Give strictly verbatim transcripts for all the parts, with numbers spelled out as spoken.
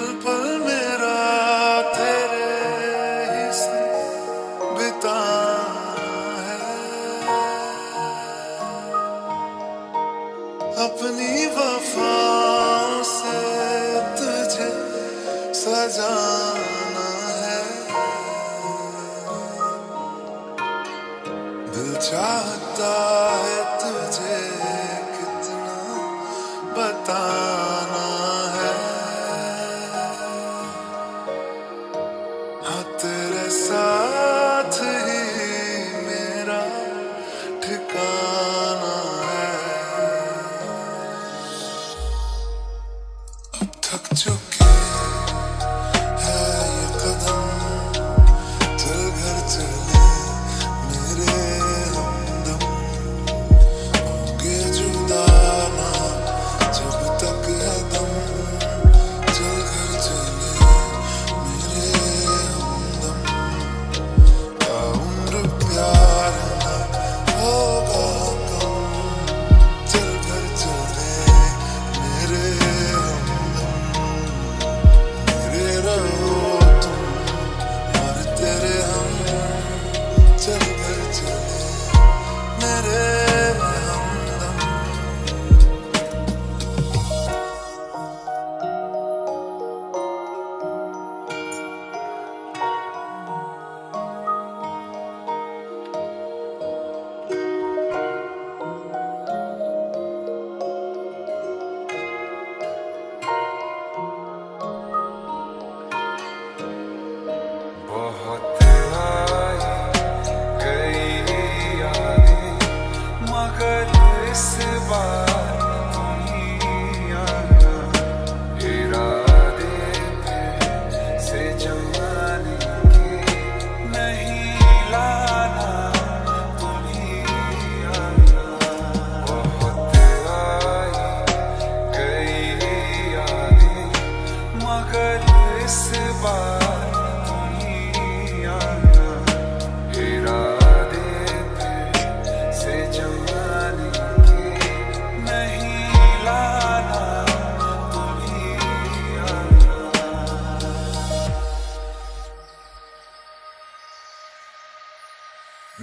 पल पल मेरा तेरे ही संग बिता है। अपनी वफा से तुझे सजाना है। दिल चाहता है तुझे कितना बताना है। हाँ, तेरे साथ ही मेरा ठिकाना है। अब थक चुके है ये कदम, चल घर चले मेरे हमदम। होंगे जुदा ना जब तक है दम, चल घर चले मेरे हमदम। का उम्र प्यार ना होगा कम, चल घर चले मेरे हमदम। मेरे रहो तुम और तेरे हम, चल घर चले मेरे हमदम। बहुत आई कई यादें, मगर इस बार तू ही आना। इरादे पे से जमाने के नहीं लाना, तू ही आना। बहुत आई कई यादें, मगर इस बार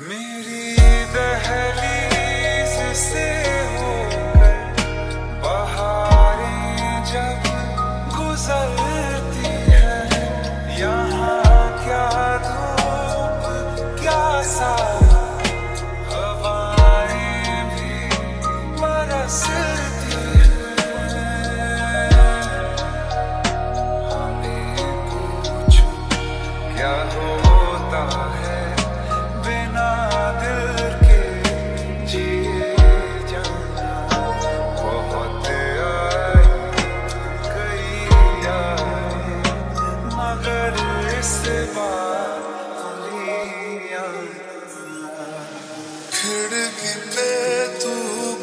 मेरी दहलीज से होकर बहारें जब गुजरती है। यहाँ क्या धूप क्या सा, हवाएं भी बरसती है। हमें पूछ क्या होता है, खिड़की पे तू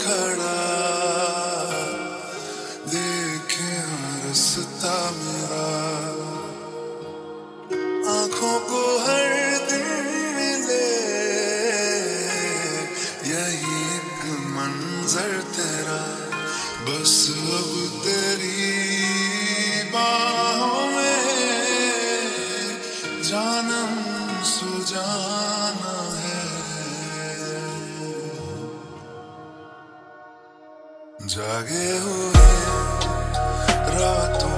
खड़ा देखे रास्ता मेरा। आंखों को हर दिन मिले यही एक मंजर तेरा। बस अब तेरी बाहों में जानम सुजाना है। जागे हुए रातों